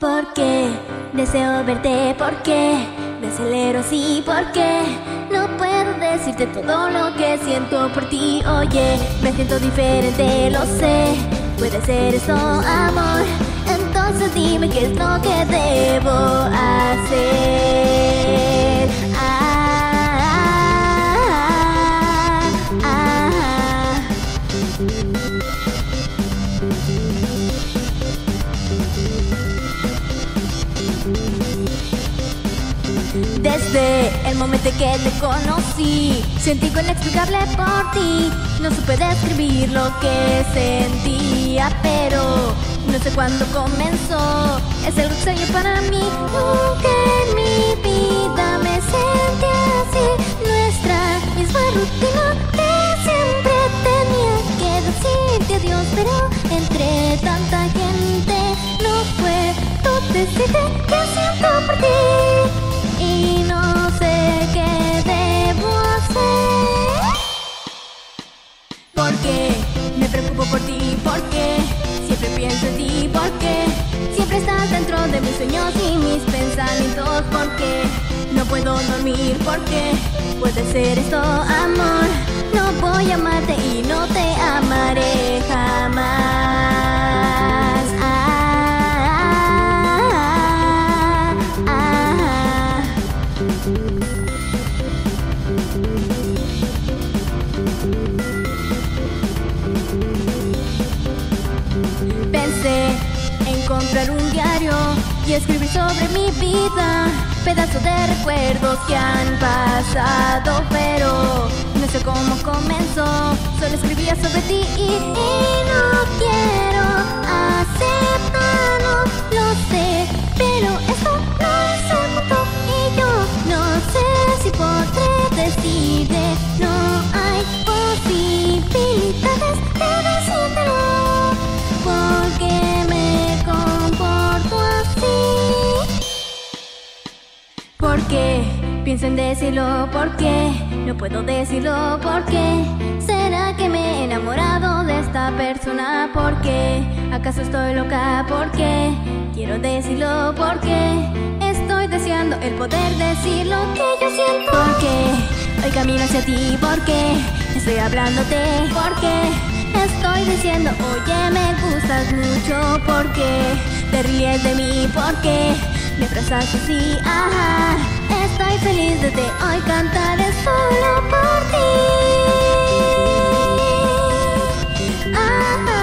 Porque deseo verte, porque me acelero así, porque no puedo decirte todo lo que siento por ti. Oye, me siento diferente, lo sé, puede ser eso, amor. Entonces dime qué es lo que debo hacer. Desde el momento que te conocí, sentí algo inexplicable por ti. No supe describir lo que sentía, pero no sé cuándo comenzó. Es algo extraño para mí. Nunca en mi vida me sentí así. Nuestra misma rutina de siempre. Tenía que decirte adiós, pero entre tanta gente no puedo decirte que siento por ti. Y no sé qué debo hacer. Porque me preocupo por ti, porque siempre pienso en ti, porque siempre estás dentro de mis sueños y mis pensamientos, porque no puedo dormir, porque puede ser esto, amor. No voy a amarte y no te amaré jamás. Pensé en comprar un diario y escribir sobre mi vida, pedazos de recuerdos que han pasado, pero no sé cómo comenzó. Solo escribía sobre ti y no quiero aceptarlo, lo sé, pero esto no es el mundo y yo no sé si podré decirte. No hay posibilidades de decírtelo. ¿Por qué me comporto así? ¿Por qué pienso en decirlo? ¿Por qué no puedo decirlo? ¿Por qué será que me he enamorado de esta persona? ¿Por qué acaso estoy loca? ¿Por qué quiero decirlo? ¿Por qué estoy deseando el poder decir lo que yo siento? ¿Por qué hoy camino hacia ti? ¿Por qué estoy hablándote? ¿Por qué estoy diciendo, oye, me gustas mucho? Porque te ríes de mí, porque me abrazas así, ajá. Estoy feliz desde hoy, cantaré solo por ti, ajá.